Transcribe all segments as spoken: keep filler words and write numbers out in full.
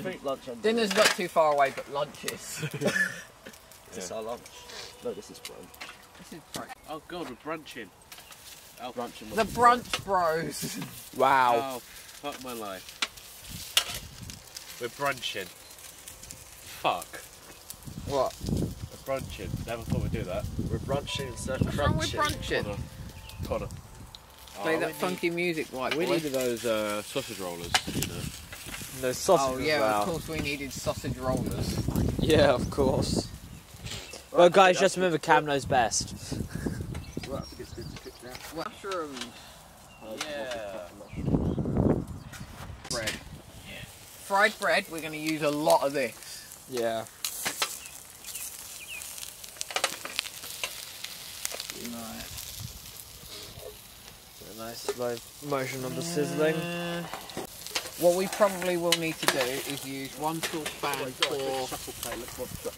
I think lunch and dinner's dinner. Not too far away, but lunch is. It's yeah. Our lunch. No, this is brunch. This is brunch. Oh god, we're brunching. Oh, brunching the brunch bros. Wow. Oh, fuck my life. We're brunching. Fuck. What? We're brunching. Never thought we'd do that. We're brunching instead of brunching. What's wrong with brunching? Connor. Connor. Play oh, that funky need... music, like we needed those uh, sausage rollers, you know. Those sausage. Oh yeah, well. Of course we needed sausage rollers. Yeah, of course. Well, well guys, just remember Cam knows best. Well, I think it's good to cook now. Mushrooms. Yeah. Bread. Yeah. Fried bread. We're going to use a lot of this. Yeah. Nice. Nice slow motion on the sizzling. Uh, what we probably will need to do is use one saucepan oh for...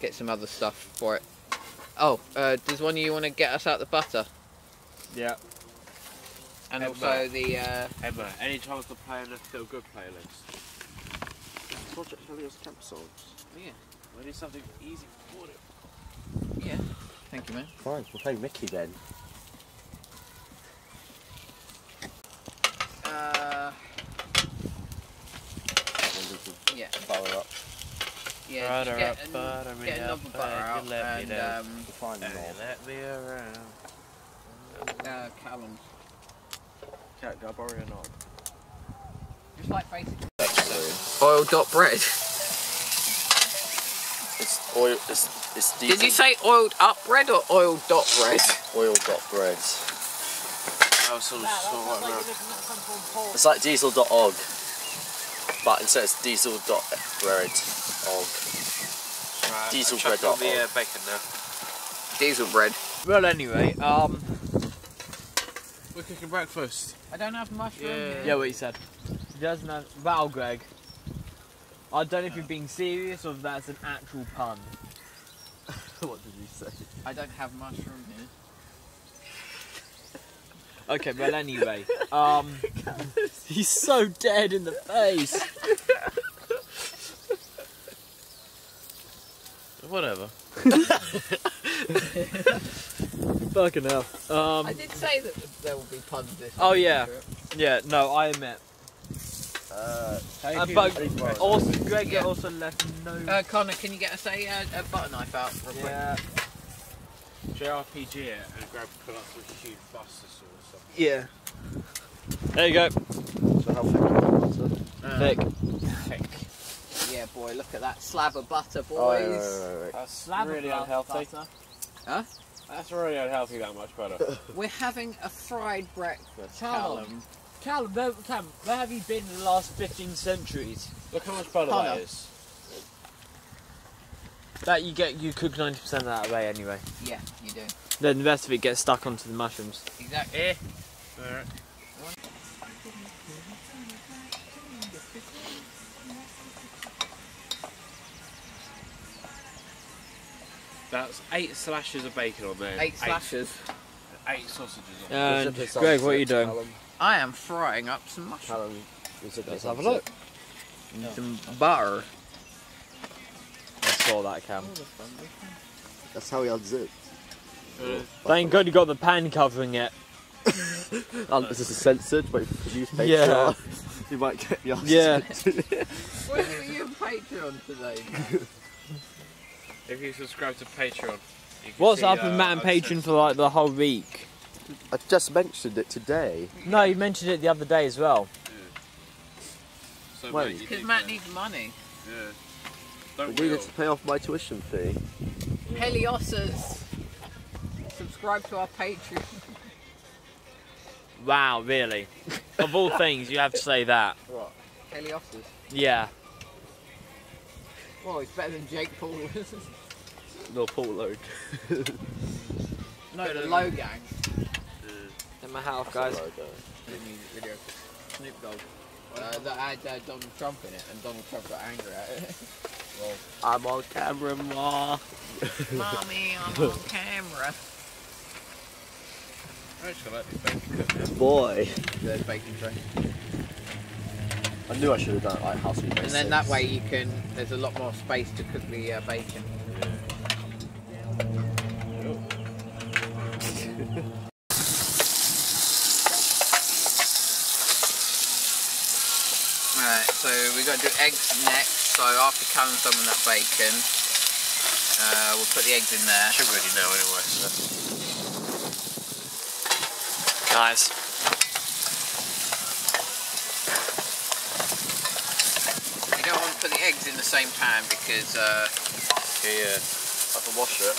Get some other stuff for it. Oh, uh, does one of you want to get us out the butter? Yeah. And Emma. Also the... Uh... Emma, any chance of playing a feel good playlist? Project Helios camp songs. Yeah. We need something easy for it. Yeah. Thank you, man. Fine, we'll play Mickey then. Uh, yeah. Butter up. Yeah, butter up, an, butter me up, butter up, and, let me and um, find and let me around. Uh, Callum. Cat, yeah, go borrow your knob. Just like basic. Oil dot bread. It's oil, it's, it's decent. Did you say oiled up bread or oil dot bread? Oil dot bread. Sort of, no, sort of like like it's like diesel dot org, but instead it's diesel dot bread dot org. Right, diesel bread. Dot the, uh, bacon now. Diesel bread. Well, anyway, um, we're cooking breakfast. I don't have mushroom. Yeah, yeah what you said. He doesn't have. Wow, Greg. I don't know if you're being serious or if that's an actual pun. What did you say? I don't have mushroom here. Okay, well anyway, um, he's so dead in the face. Whatever. Fucking hell. Um, I did say that there will be puns this. Oh yeah, yeah. No, I admit. Uh, and but also, Greg yeah. also left no. Uh, Connor, can you get us a, a butter knife out real quick? Yeah. J R P G it and grab a colour with a huge buster sauce. Yeah. There you go. So how thick is the butter? Thick. Thick. Yeah, boy, look at that slab of butter, boys. Oh, wait, wait, wait, wait. That's slab really of unhealthy. Butter. Huh? That's really unhealthy. That much better. We're having a fried breakfast. Callum, Callum, where, Callum, where have you been in the last fifteen centuries? Look how much butter that is. That you get, you cook ninety percent of that away anyway. Yeah, you do. Then the rest of it gets stuck onto the mushrooms. Exactly. Yeah. All right. That's eight slashes of bacon on there. Eight, eight slashes. Eight sausages on there. And Greg, what are you doing? Callum. I am frying up some mushrooms. Let's have a look. No. Some butter. I saw that, Cam. That's how he unzipped. Uh, Thank God you got the pan covering it. Oh, this is censored, but if you use Patreon, yeah. You might get your ass. Yeah. Where are you on Patreon today? If you subscribe to Patreon, you can What's see, up with uh, Matt and Patreon for like the whole week? I just mentioned it today. No, you mentioned it the other day as well. Yeah. So because need Matt needs money. Yeah. Don't I needed to pay off my tuition fee. Heliosers. Subscribe to our Patreon. Wow, really? Of all things, you have to say that. What? Heliosers? Yeah. Well, it's better than Jake Paul. No, Paul Logue. No, the Low Gang. Then my half guys. Video. Snoop Dogg. Uh, that had uh, Donald Trump in it, and Donald Trump got angry at it. Well, I'm on camera, Ma. Mommy, I'm on camera. I just got that bacon cooked. Boy. There's bacon tray. I knew I should have done it like house meat. And then that way you can, there's a lot more space to cook the uh, bacon. Alright, so we're going to do eggs next. So after Callum done with that bacon, uh, we'll put the eggs in there. Should already know anyway. So. Nice. Put the eggs in the same pan because uh yeah, yeah. I can wash it.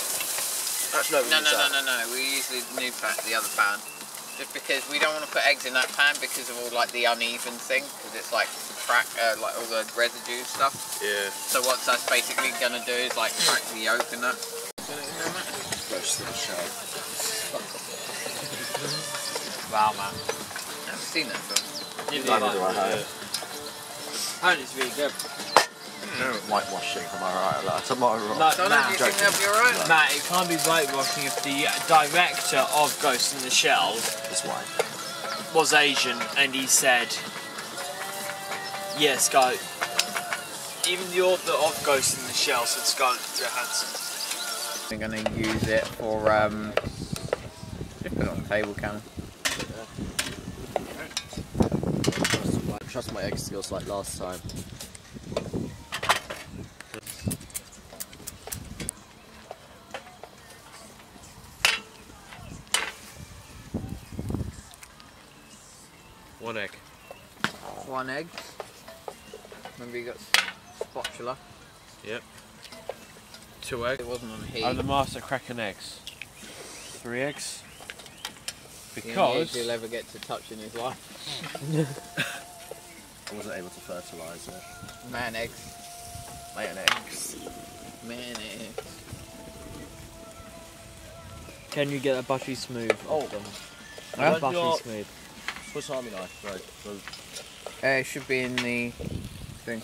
Actually, no, no, no, no, no, no. We use the new pan, the other pan, just because we don't want to put eggs in that pan because of all like the uneven thing, because it's like crack, uh, like all the residue stuff. Yeah. So what that's basically gonna do is like crack the yolk in that. Wow, man. I haven't seen that film. You like that? Yeah. Apparently it's really good. No. Whitewashing, am I right? Like, tomorrow, like, so Matt, do you think that'll be all right? Matt, it can't be whitewashing if the director of Ghost in the Shell His wife. was Asian, and he said, "Yes, yeah, Scarlett." Even the author of Ghost in the Shell said Scarlett Johansson. I'm going to use it for um. Just put it on the table, can I? I trust my egg skills like last time. One egg. One egg. Remember you got spatula. Yep. Two eggs. It wasn't on heat. I'm the master cracking eggs. Three eggs. Because he'll ever get to touch in his life. I wasn't able to fertilise it. Man eggs. Man eggs. Man eggs. Can you get a buttery smooth? Oh, I buttery your... smooth. What's army knife? Right. So. Uh, it should be in the thing.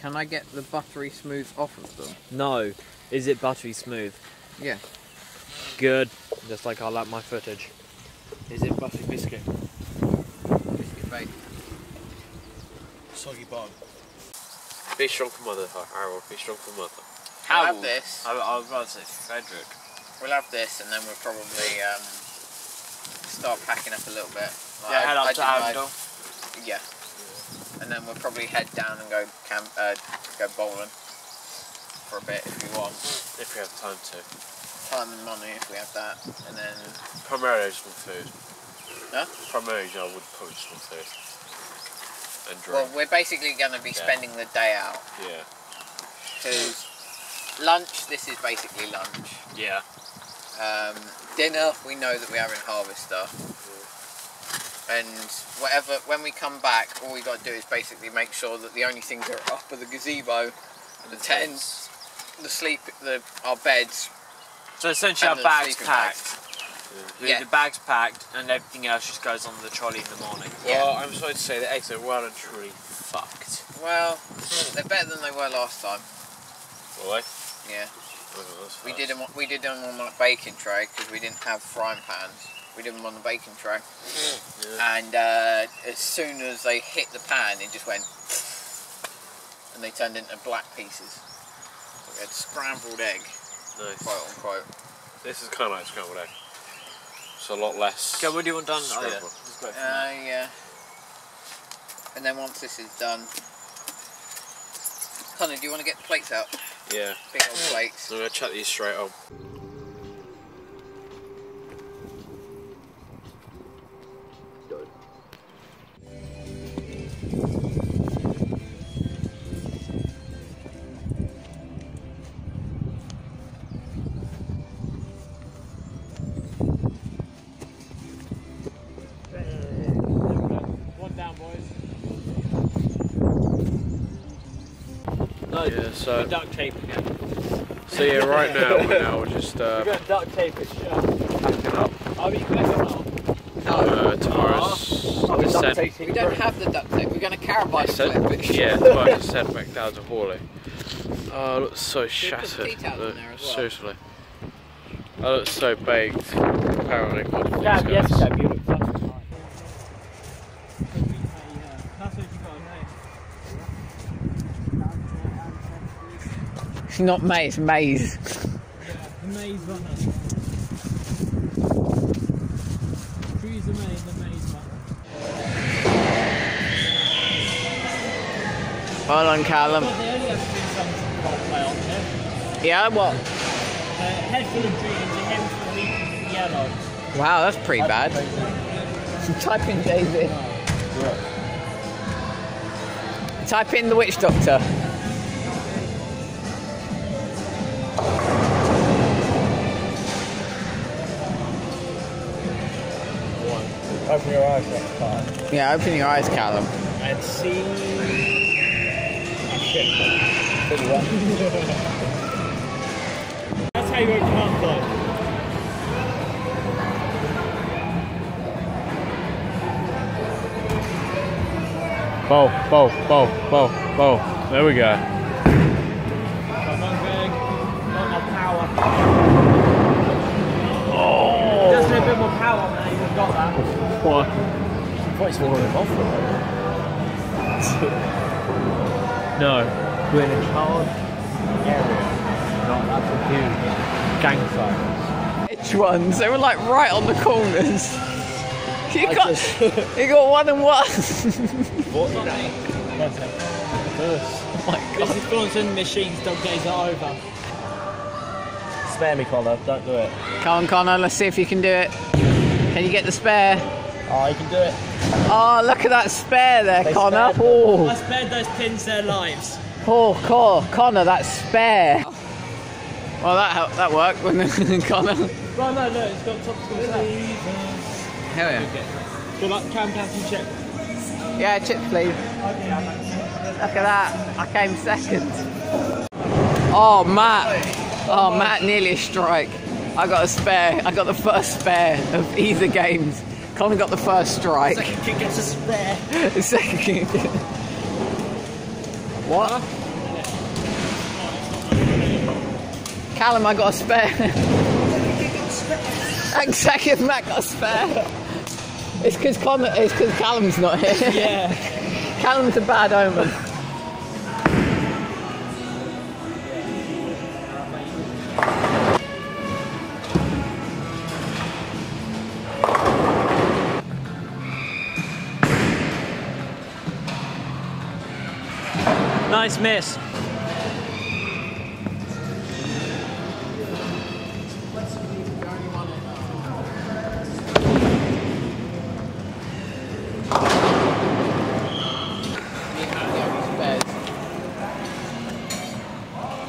Can I get the buttery smooth off of them? No. Is it buttery smooth? Yeah. Good. Just like I like my footage. Is it buttery biscuit? Biscuit bake. Soggy bottom. Be strong for mother, Harold. Be strong for mother. We'll have this. I, I was about to say Frederick. We'll have this and then we'll probably um, start packing up a little bit. Like yeah, I, head up I to Abdul. Yeah. yeah. And then we'll probably head down and go camp, uh, go bowling for a bit if we want. If we have time to. Time and money if we have that. And then... Primarily just want food. Huh? Primarily I would probably just want food. And drink. Well, we're basically going to be yeah. spending the day out. Yeah. Because lunch, this is basically lunch. Yeah. Um, dinner, we know that we are in Harvester. And whatever, when we come back, all we got to do is basically make sure that the only things that are up are the gazebo, the tents, the sleep, the our beds. So essentially, our bags packed. Yeah. Yeah. The bags packed, and everything else just goes on the trolley in the morning. Yeah. Well, I'm sorry to say the eggs are well and truly fucked. Well, they're better than they were last time. Really? Yeah. Oh, we did them. We did them on a baking tray because we didn't have frying pans. We did them on the baking tray, yeah. and uh, as soon as they hit the pan, it just went, and they turned into black pieces. Like a scrambled egg, nice. Quote unquote. This is kind of like scrambled egg. It's a lot less. Okay, what do you want done? Oh, yeah. Uh, yeah. And then once this is done, Connor, do you want to get the plates out? Yeah. Big old plates. I'm gonna chuck these straight on. Yeah, so we're duct taping it. So yeah, right now we're now just uh, we're duct tape it shut. Packing up. Oh, you can it no. Uh, tomorrow's oh, the duct tape. We don't have the duct tape. We're going to caravan clip it. Yeah, tomorrow's the send back down to Hawley. Oh, I look so shattered. Look, well. Seriously, I look so baked. Apparently, Dab, yes, Dab, you look fine. It's not mate, it's maze. Yeah, the maze runner. Trees are made, the maze runner. Well done, Callum. Yeah, what? A head full of dreams, a head full of leaves and yellow. Wow, that's pretty bad. Type in David. Yeah. Type in the witch doctor. Open your eyes next time. Yeah, open your eyes, Callum. And see. Oh, shit. That's how you open up, though. Bow, bow, bow, bow, bow. There we go. Come on, Greg. Not enough power. Oh! Just a bit more power, man. You've got that. What? Quite small on the off road. No. We're in a charged area. Not that confused. Gang signs. Which ones? They were like right on the corners. You I got just... you got one and one. What's on me? Oh my god. This is Bronson machines, dog days are over. Spare me, Connor, don't do it. Come on, Connor, let's see if you can do it. Can you get the spare? Oh, you can do it. Oh, look at that spare there, they Connor. Spared oh. I spared those pins their lives. Oh, Cor Connor, that spare. Well, that helped, that worked, wouldn't it, Connor? Well, no, no, it's got top school set. Hell yeah. Good luck, cam down some chips. Yeah, chips, please. Look at that, I came second. Oh, Matt. Oh, Matt nearly a strike. I got a spare, I got the first spare of either games. Connor got the first strike. Second kid gets a spare. Second kid. What? Huh? Callum, I got a spare. Second kid got a spare. Second Matt got a spare. It's because Connor. It's because Callum's not here. Yeah. Callum's a bad omen. Nice miss.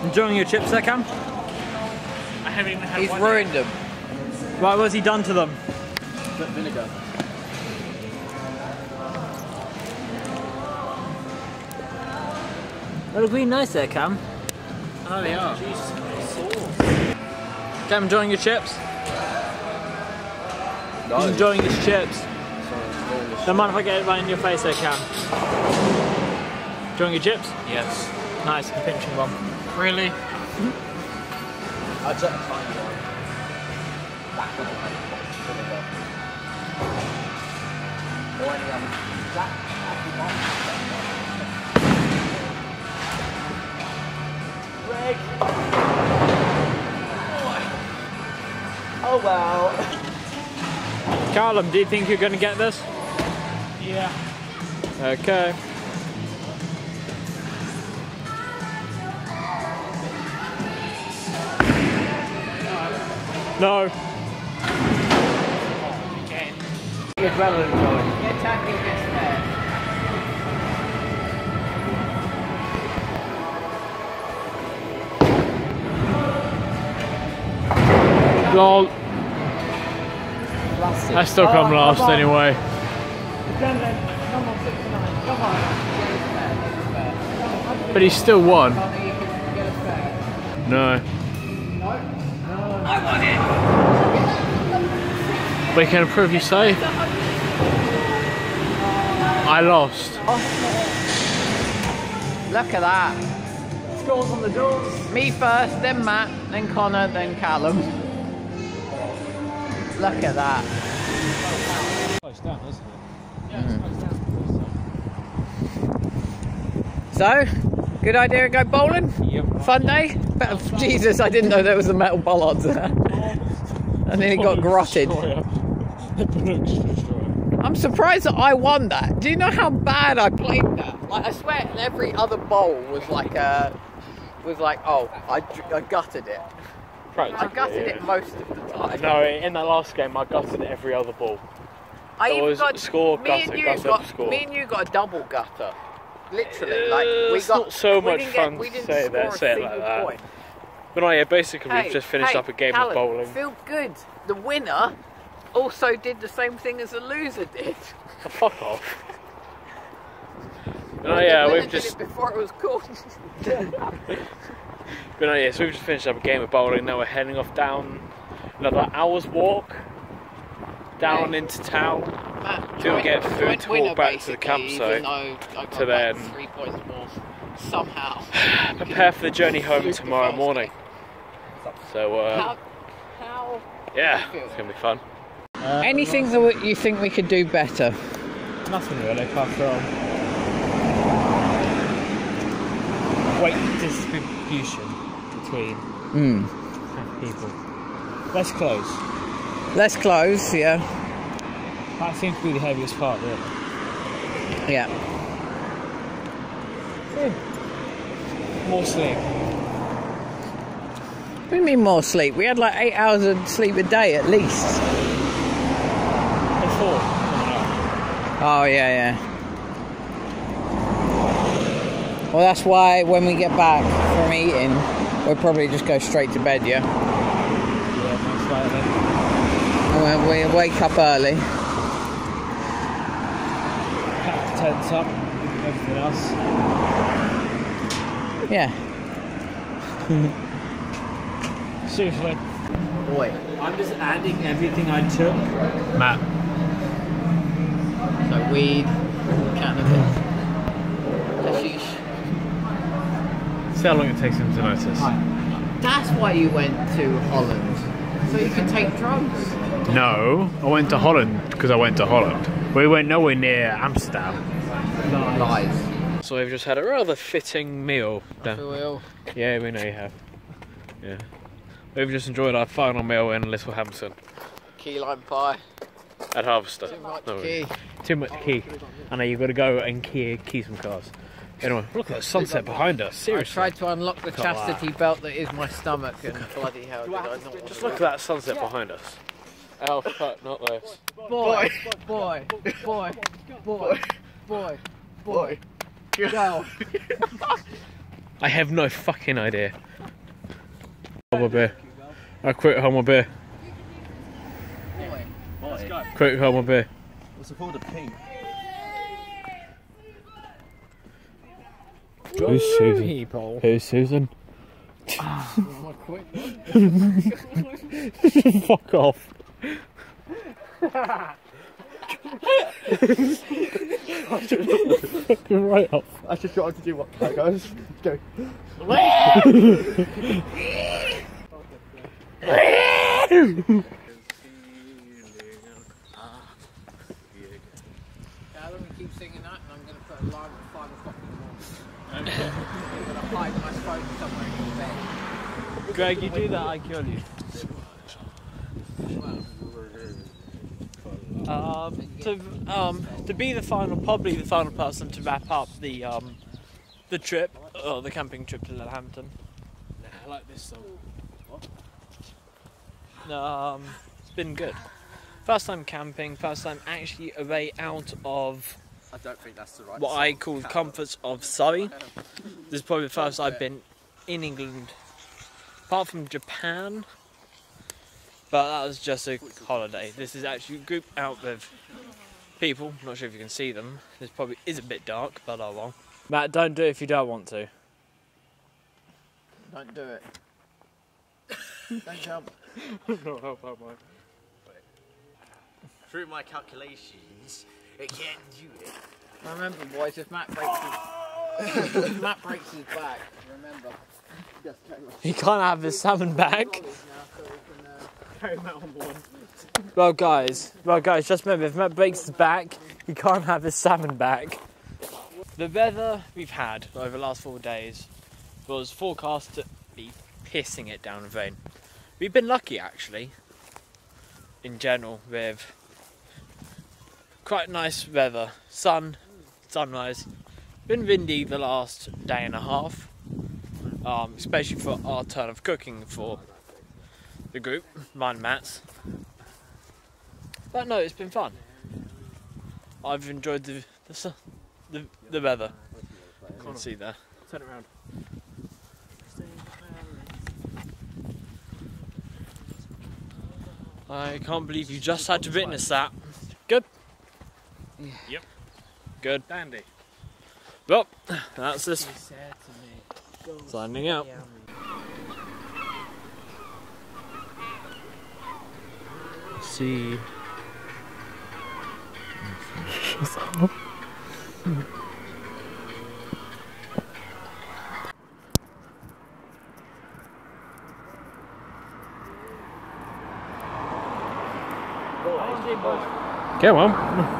Enjoying your chips there, Cam? I haven't even had He's one ruined yet. them. Right, what's he done to them? Put vinegar. They're looking nice there, Cam. Oh, they are. Jesus, sauce. Cam, enjoying your chips? No. He's enjoying his chips. Sorry, don't mind if I get it right in your face there, Cam. Enjoying your chips? Yes. Nice, I'm pinching one. Really? Mm-hmm. I'd set a tiny one. That would have made a box of vinegar. Or any other. That would have been nice. Oh wow. Callum, do you think you're going to get this? Yeah. Okay. No. No. Oh, again. You're attacking this there. Lol. Classic. I still come oh, last come anyway. But he still won. No. I won it! We can prove you safe. I lost. Look at that. Scores on the doors. Me first, then Matt, then Connor, then Callum. Look at that. Mm. So, good Good idea to go bowling? Yep. Fun day? But, Jesus, I didn't know there was a metal bollards there. And then it got grotted. I'm surprised that I won that. Do you know how bad I played that? Like, I swear every other bowl was like a... was like, oh, I, I gutted it. I gutted yeah. it most of the time. No, in that last game, I gutted every other ball. I even was got... Score, me, gutter, and you gutter, got score. me and you got a double gutter. Literally, uh, like, we it's got... not so much fun get, to say that, say it like that. Point. But no, yeah, basically, hey, we've just finished hey, up a game Callum, of bowling. Feel good. The winner also did the same thing as the loser did. Oh, fuck off. No, yeah, we've just... Did it before it was cool. But no, yeah, so we've just finished up a game of bowling. Now we're heading off down another hour's walk down yeah. into town Matt, to get food went, to walk back to the campsite. To then three points more, somehow prepare for the journey home tomorrow morning. So uh, how, how yeah, it's gonna be fun. Uh, Anything that you think we could do better? Nothing really, apart from. Weight distribution between mm. people. Less clothes. Less clothes, yeah. That seems to be the heaviest part, really. Yeah. yeah. More sleep. What do you mean more sleep? We had like eight hours of sleep a day at least. And four. Oh, yeah, yeah. Well, that's why when we get back from eating, we'll probably just go straight to bed, yeah? Yeah, most likely. And we wake up early. Pack the tents up, everything else. Yeah. Seriously. Boy. I'm just adding everything I took. Matt. So weed, cannabis. See how long it takes him to notice. That's why you went to Holland. So you could take drugs. No, I went to Holland because I went to Holland. We went nowhere near Amsterdam. Lies. Lies. So we've just had a rather fitting meal. I feel ill. Yeah, we know you have. Yeah. We've just enjoyed our final meal in Littlehampton. Key lime pie. At Harvester. Too much no, key. Too much oh, key. I know you've got to go and key, key some cars. Anyway, look at the sunset behind us, seriously. I tried to unlock the chastity belt that is my stomach and bloody hell did I not. Just look at that sunset behind us. Oh fuck, not those. Boy, boy, boy, boy, boy, boy, girl. I have no fucking idea. Humble beer. I quit humble beer. Quit humble beer. What's it called, a pink? Who's Susan? People. Who's Susan? Oh, fuck off. I just fucking right off. I just wanted to do what that goes. Go. I'm gonna keep singing that and I'm gonna put a alarm at five o'clock in the morning. I'm going to hide my phone somewhere in the bed. Greg, you do that, I kill you. Um, to, um, to be the final, probably the final person to wrap up the um, the trip, or the camping trip to Littlehampton. Nah, I like this song. Um, it's been good. First time camping, first time actually away out of... I don't think that's the right What song. I call Cat comforts of Surrey. This is probably the first I've been in England, apart from Japan. But that was just a holiday. This is actually a group out with people. I'm not sure if you can see them. This probably is a bit dark, but oh well. Matt, don't do it if you don't want to. Don't do it. Don't jump. Not help out, mate. Through my calculations. It can't do it. I remember, boys, if Matt breaks his, if Matt breaks his back, remember. He can't have his salmon back. Well, guys, well, guys, just remember, if Matt breaks his back, he can't have his salmon back. The weather we've had over the last four days was forecast to be pissing it down the rain. We've been lucky actually, in general, with quite nice weather. Sun, sunrise. Been windy the last day and a half, um, especially for our turn of cooking for the group, mine and Matt's. But no, it's been fun. I've enjoyed the the sun. The, the weather. I can't see there. Turn it around. I can't believe you just had to witness that. Good? Yep. Good. Dandy. Well, that's this. Signing out. See. What's up? Okay, well.